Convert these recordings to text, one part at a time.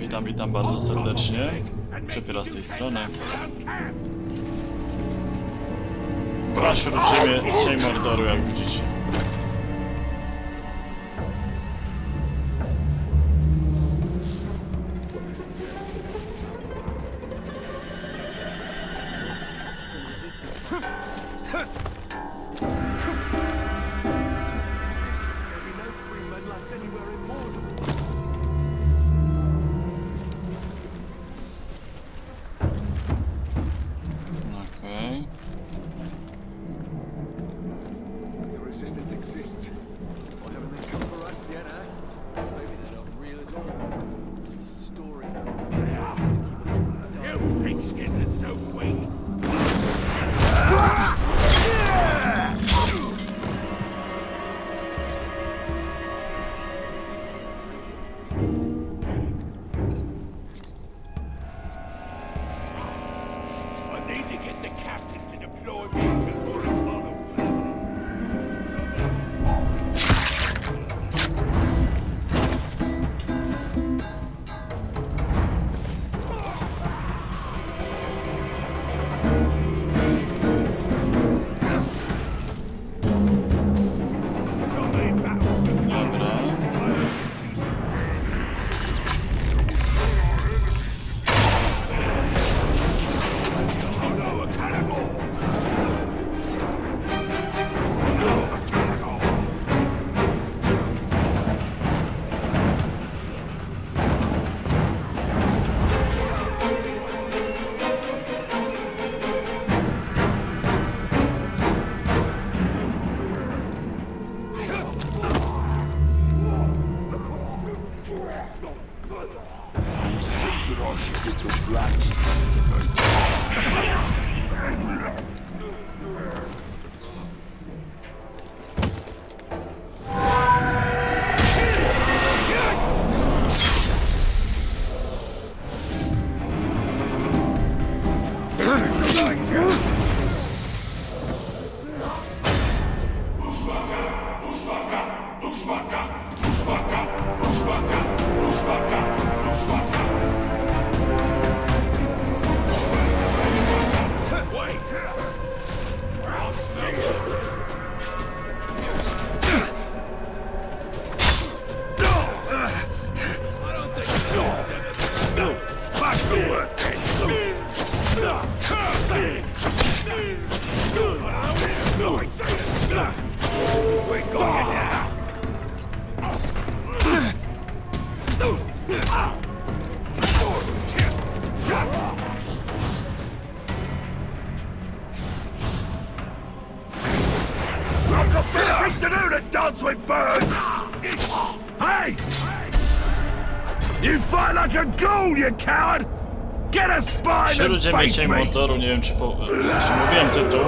Witam, witam bardzo serdecznie. Przepiera z tej strony. Na Śródziemie, Cień Mordoru, jak widzicie. Śródziemie, Cień Mordoru, nie wiem czy mówiłem tytuł.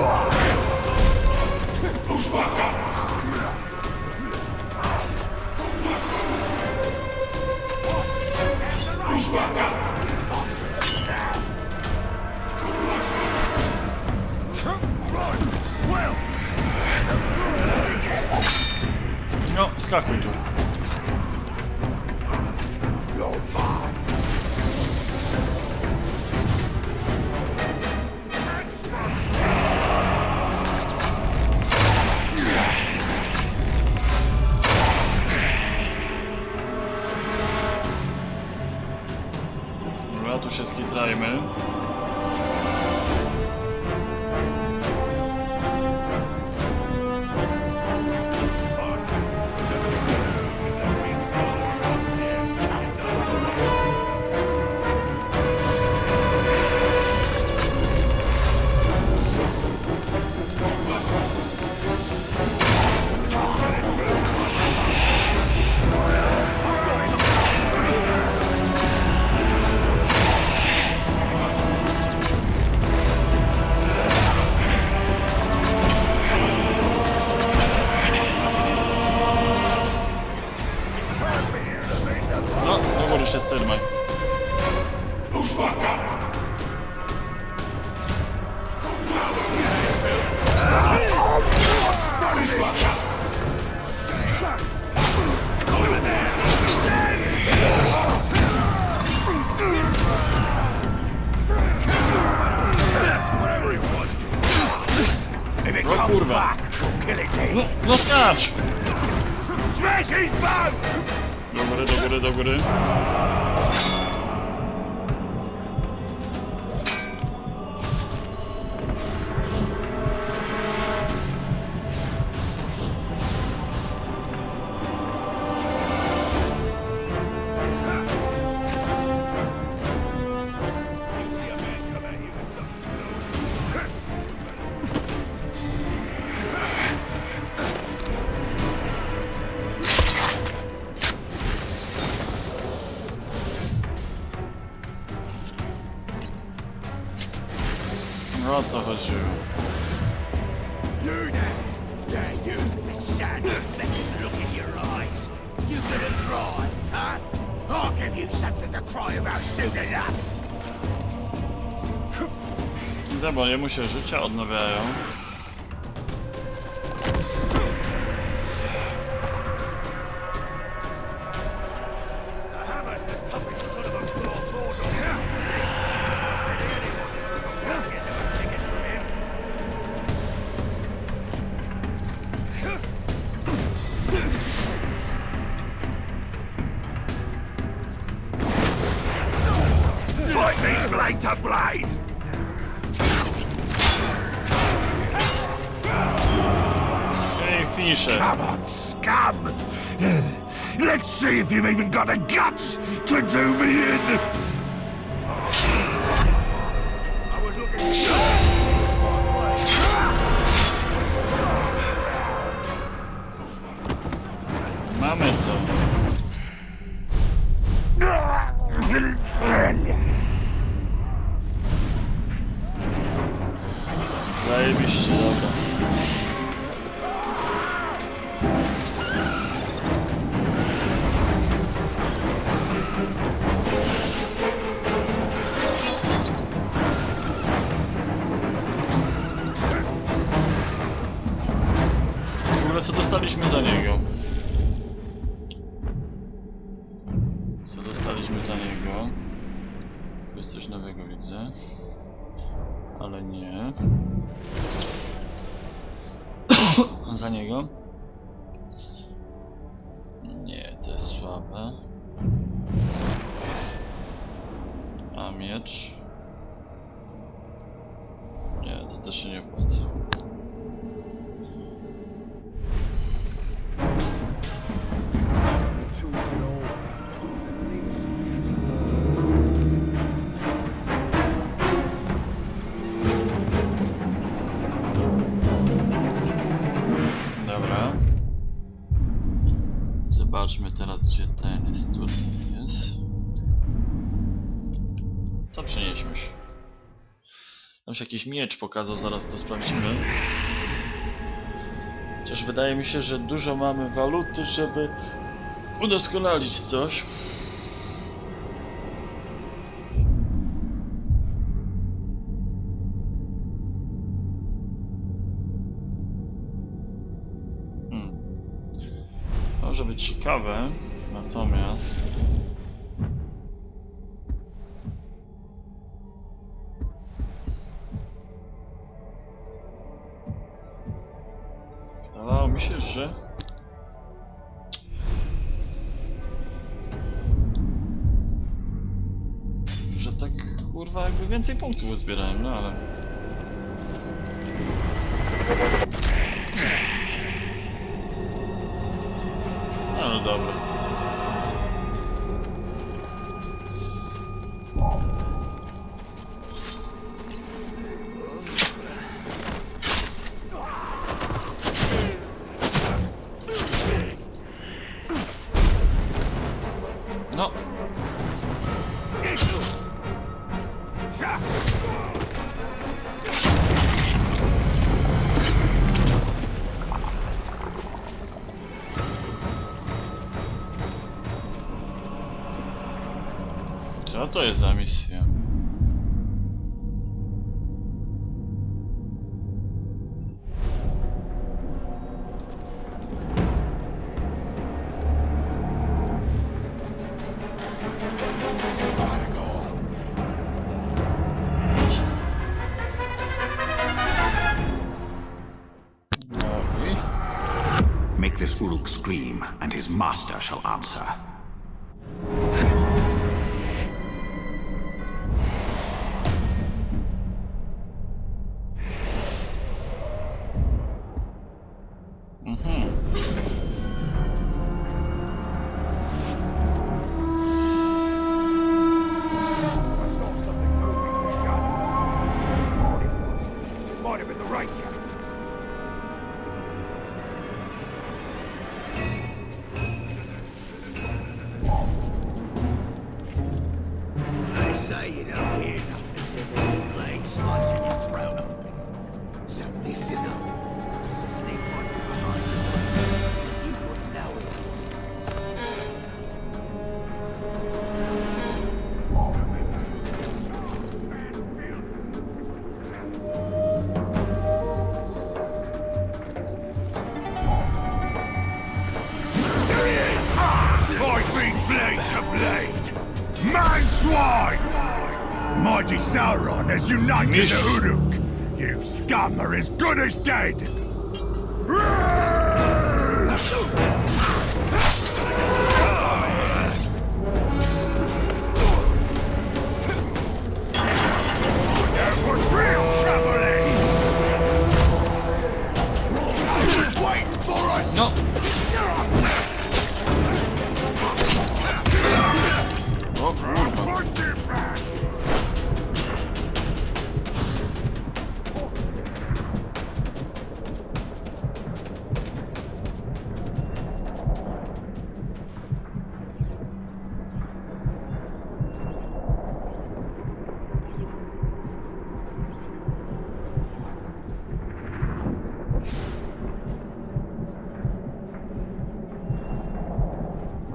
No, skakuj tu. No skacz! Do góry, do góry, do góry. Bo jemu się życia odnawiają. If you've even got the guts to do me in! I was looking for... Mamy to. Zajebiście, dobra. Zobaczmy teraz, gdzie ten jest, tutaj jest. To przenieśmy się. Tam się jakiś miecz pokazał, zaraz to sprawdzimy. Chociaż wydaje mi się, że dużo mamy waluty, żeby udoskonalić coś. Może być ciekawe, natomiast... Wydawało mi się, że... Że tak kurwa jakby więcej punktów uzbierałem, no ale... No dobra. No. Co to jest za misja? this Uruk scream, and his master shall answer. Unite Dinahuruk! You scum are as good as dead!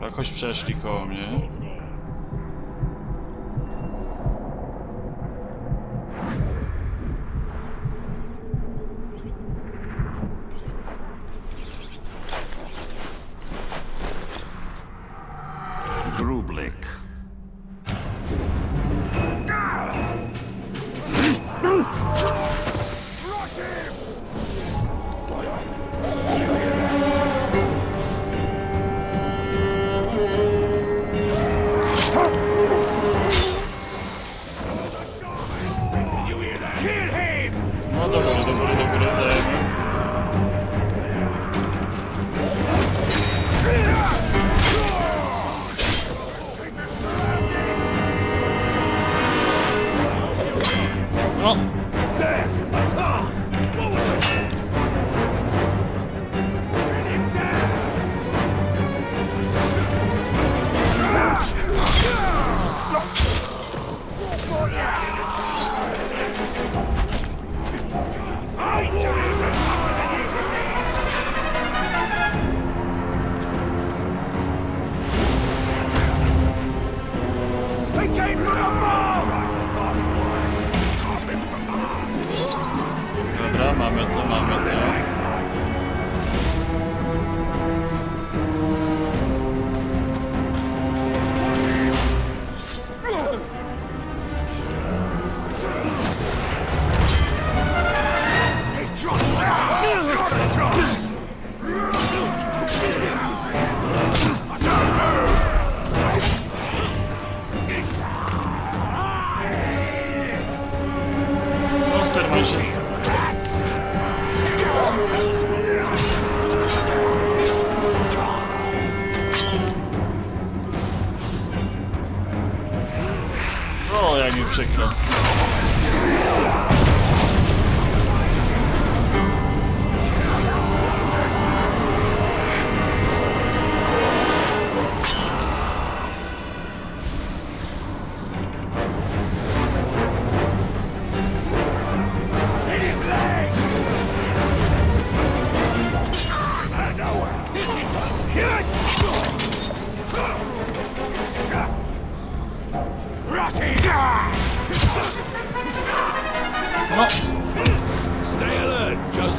Jakoś przeszli koło mnie.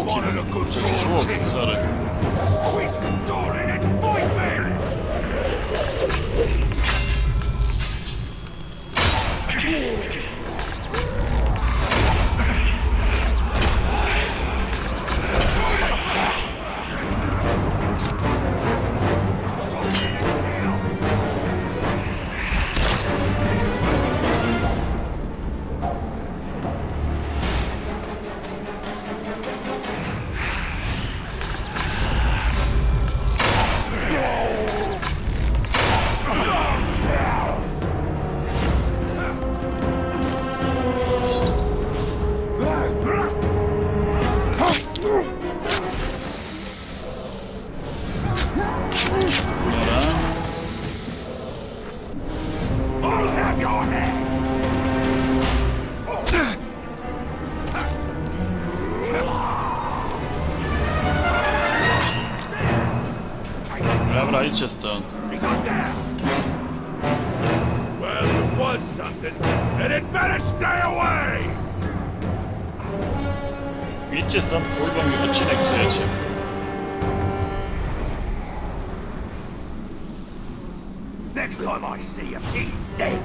Czołgi. Przecież łowki, sorry. Idźcie stąd, kurwa, mi odcinek psujecie. Next time I see him, he's dead.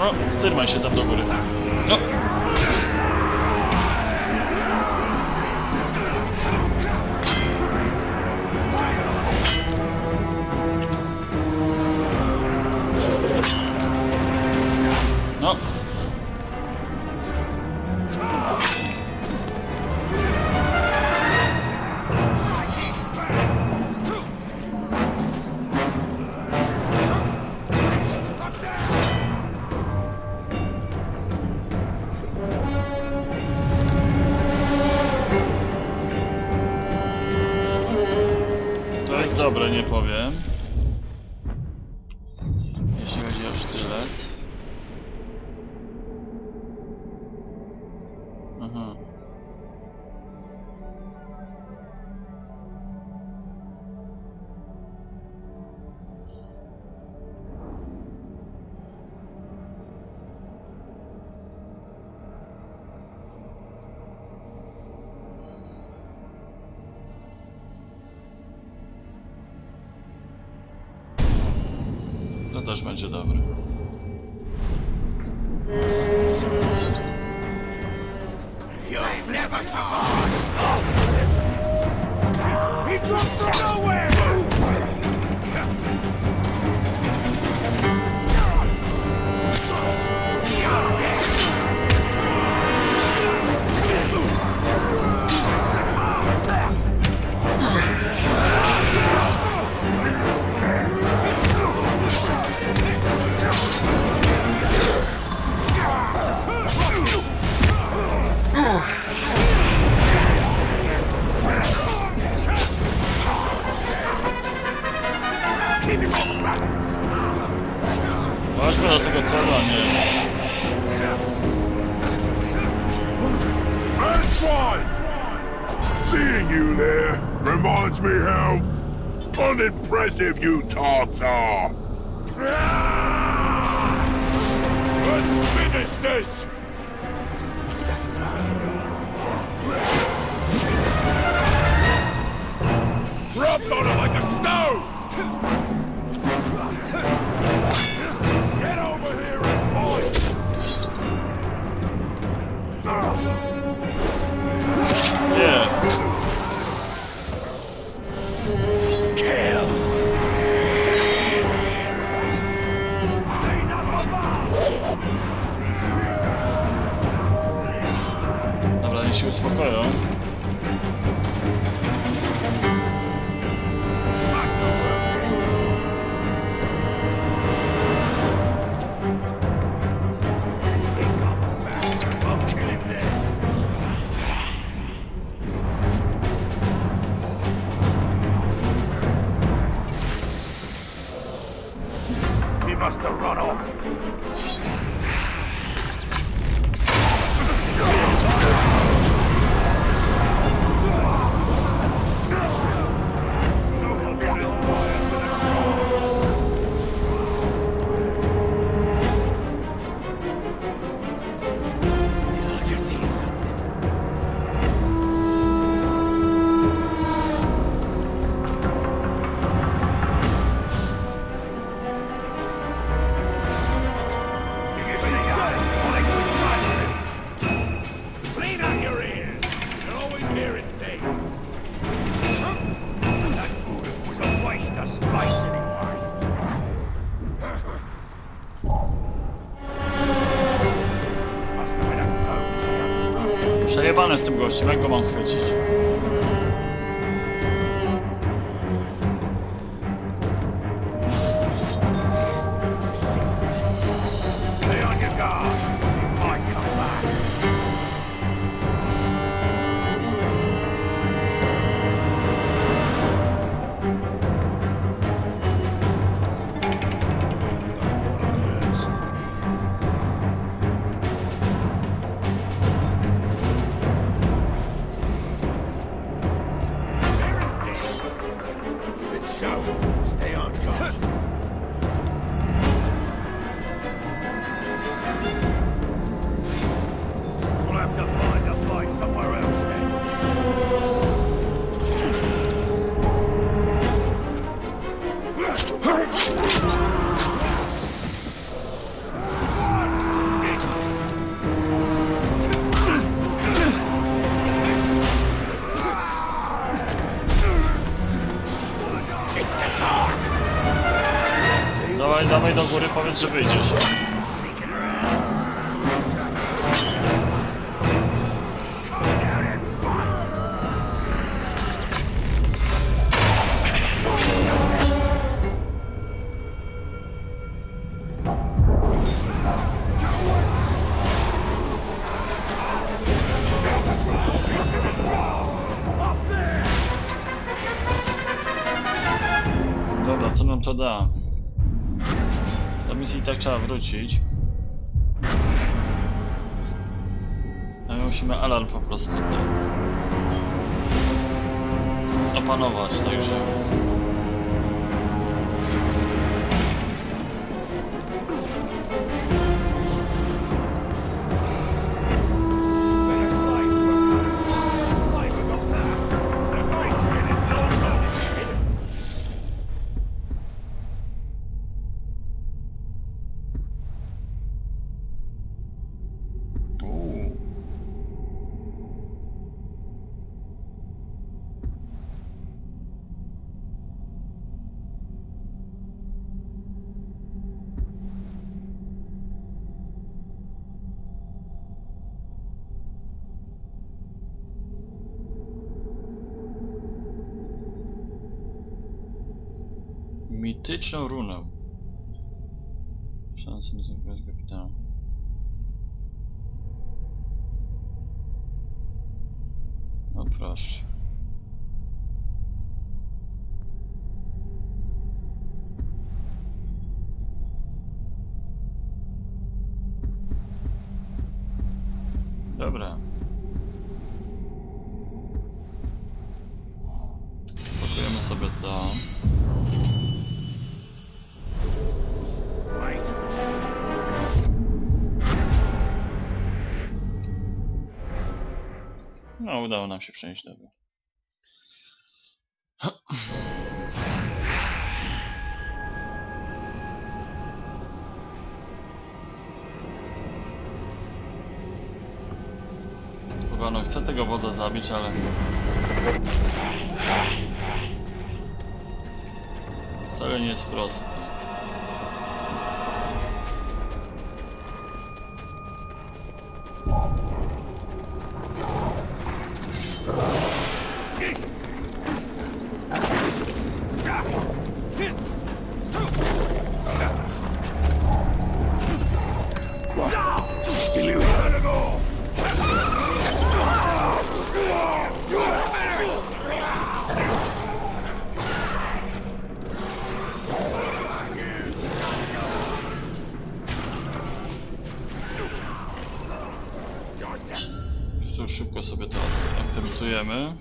No, styrmaj się tam do góry. No. No. Dobra, nie powiem. Jeśli chodzi o sztylet. Aha. Też będzie dobry. Chodźmy do tego celu, a nie... Seeing you there reminds me how unimpressive you tarps are. Let's finish this! Rubbed on it like a stone! Get over here and fight! Yeah. Kill! Dobra, niech się uspokoją. You must have run off. Przejebane z tym gościem, jak go mam chwycić? Dawaj do góry, powiedz, że wyjdziesz. Dobra, co nam to da? I tak trzeba wrócić. No i musimy alarm po prostu tutaj opanować, także... Mityczną runę. Szansę na zakończenie z kapitana. No proszę. Dobra. Pakujemy sobie to. No, udało nam się przejść, dobra. Kurwa, no chcę tego wodza zabić, ale... Wcale nie jest proste. to szybko sobie to akceptujemy.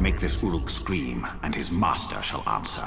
Make this Uruk scream and his master shall answer.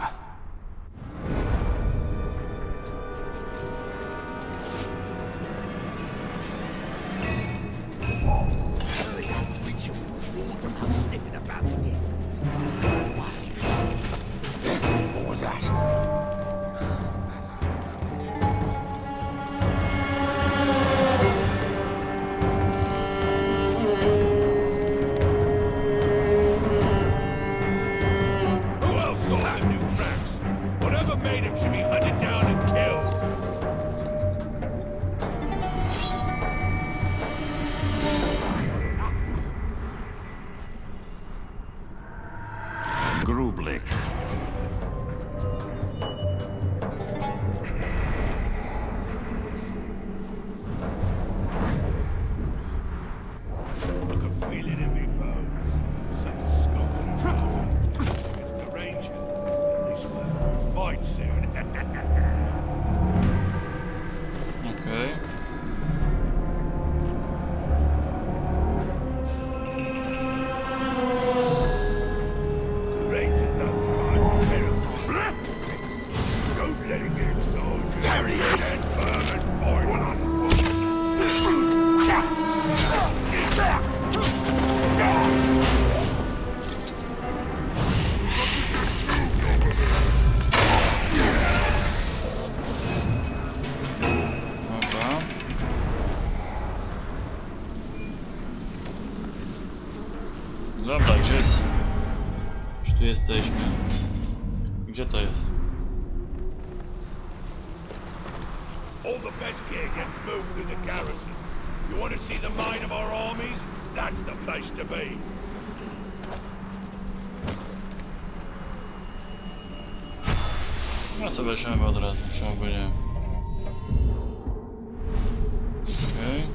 No co weźmiemy od razu, czemu by nie? Okej.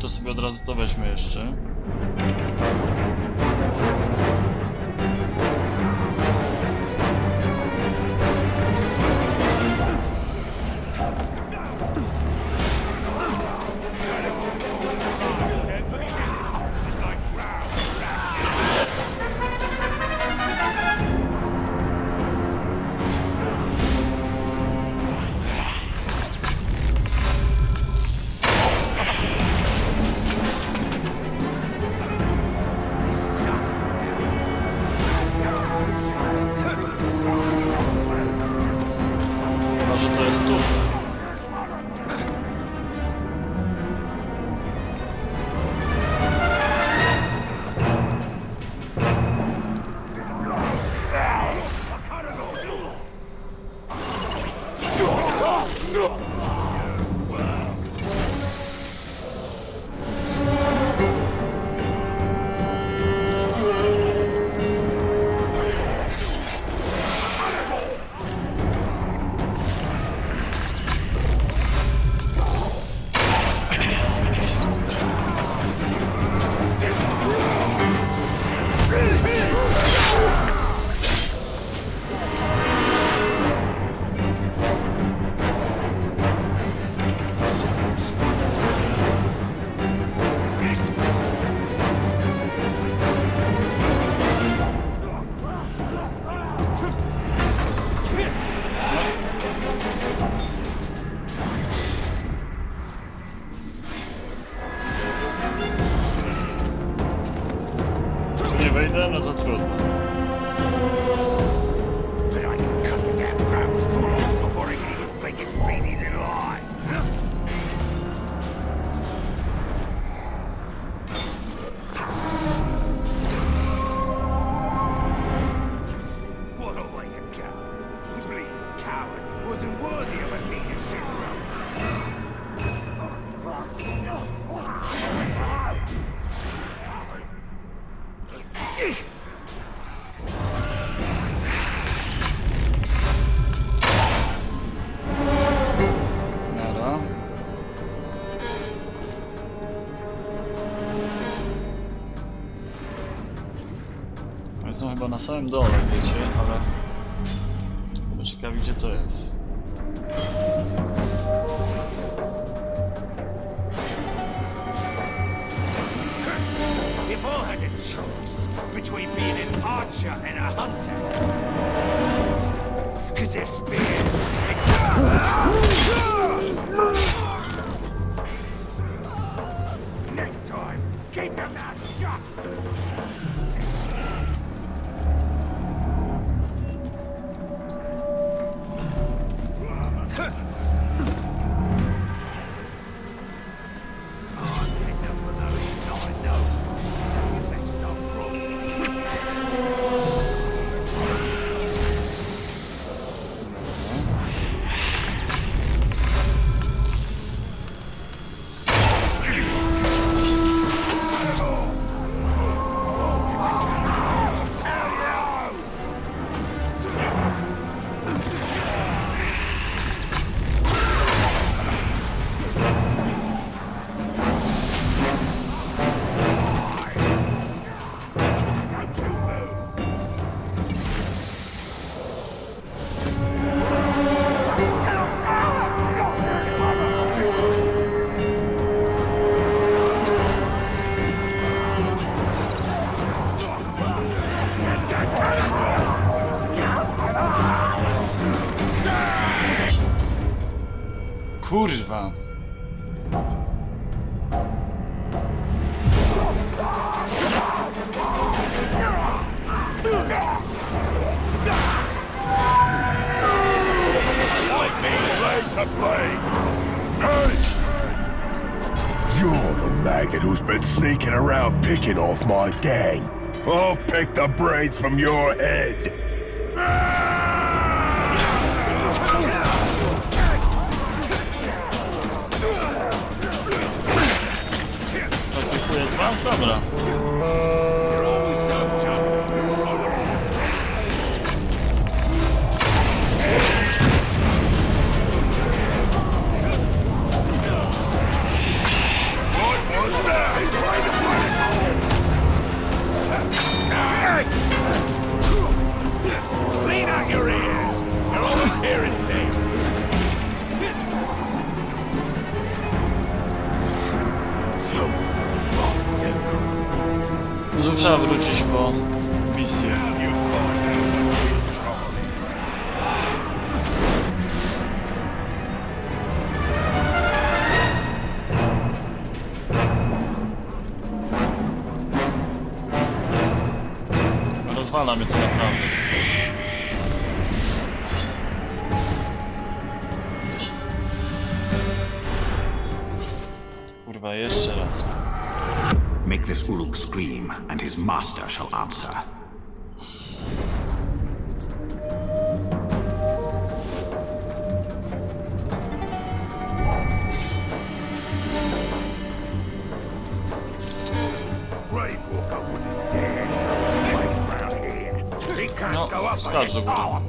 To sobie od razu to weźmy jeszcze. wejdę, no to trudno. Na samym dole, wiecie, ale byłem ciekawy, gdzie to jest. Kurwa! You're the maggot who's been sneaking around picking off my gang. I'll pick the brains from your head. Dobra. Trzeba wrócić po misję. Rozwala mnie to naprawdę. Kurwa, jeszcze raz. Make this Uruk scream, and his master shall answer. No, start the war.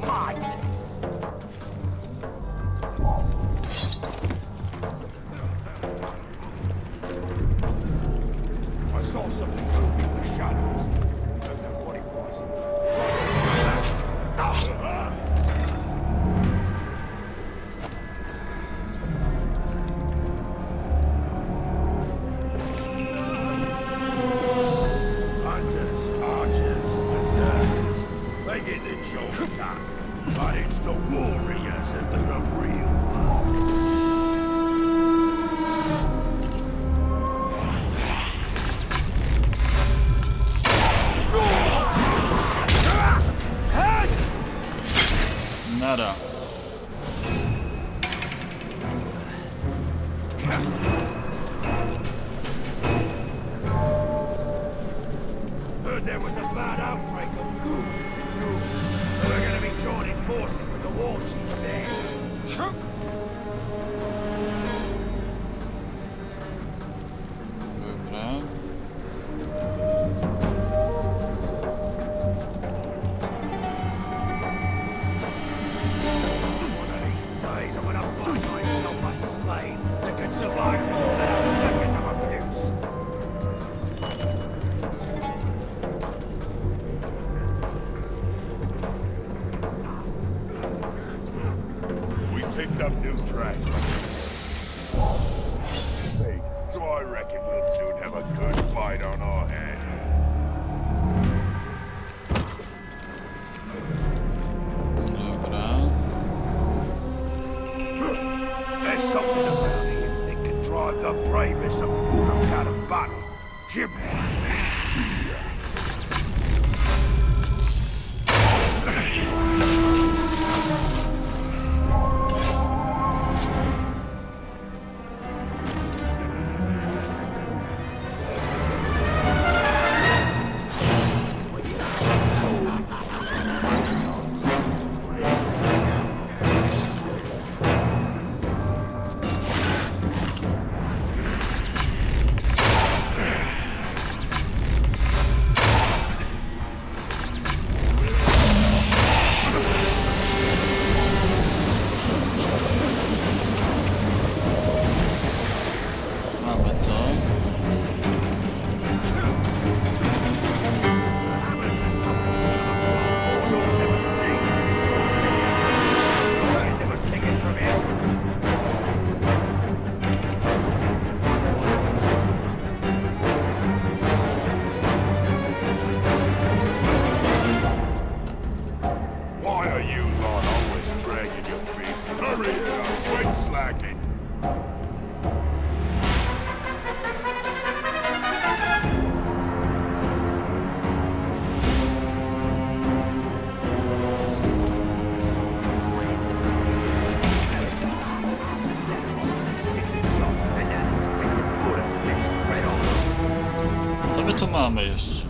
Mamy jeszcze.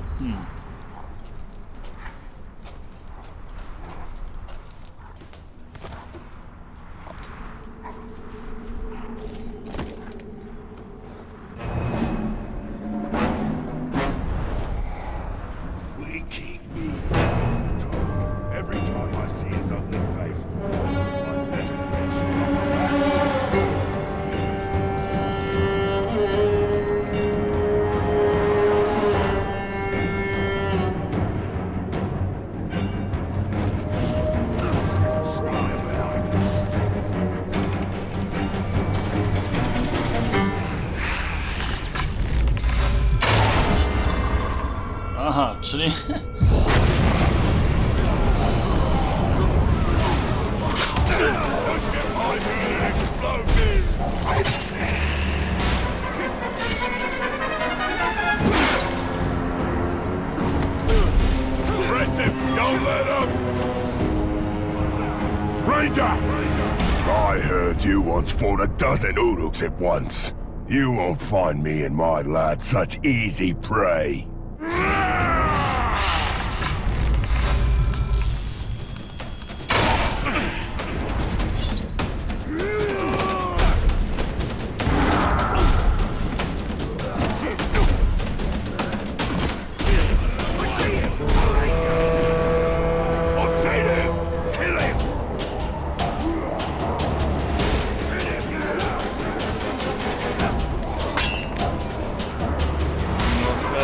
Czyli... Ranger! I heard you once fought a dozen Uruks at once. You won't find me and my lad such easy prey.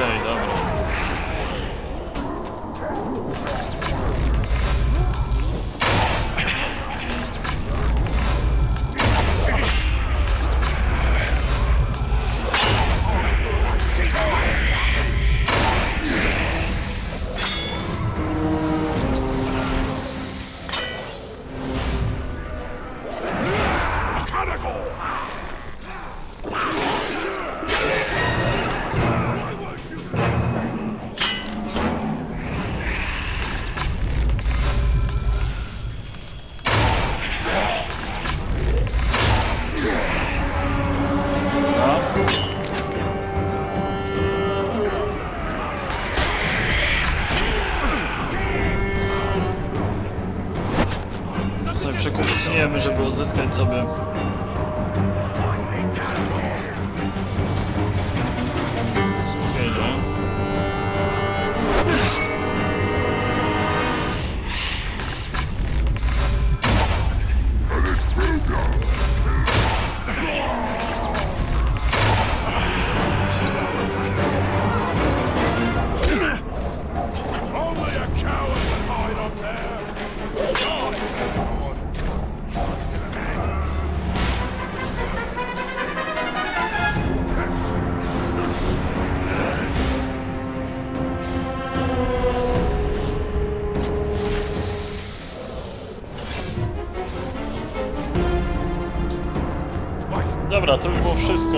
Ej, dobra.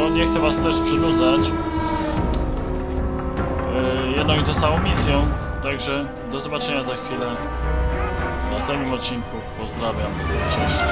no nie chcę was też przynudzać jednak tą całą misją, także do zobaczenia za chwilę w następnym odcinku. Pozdrawiam, cześć.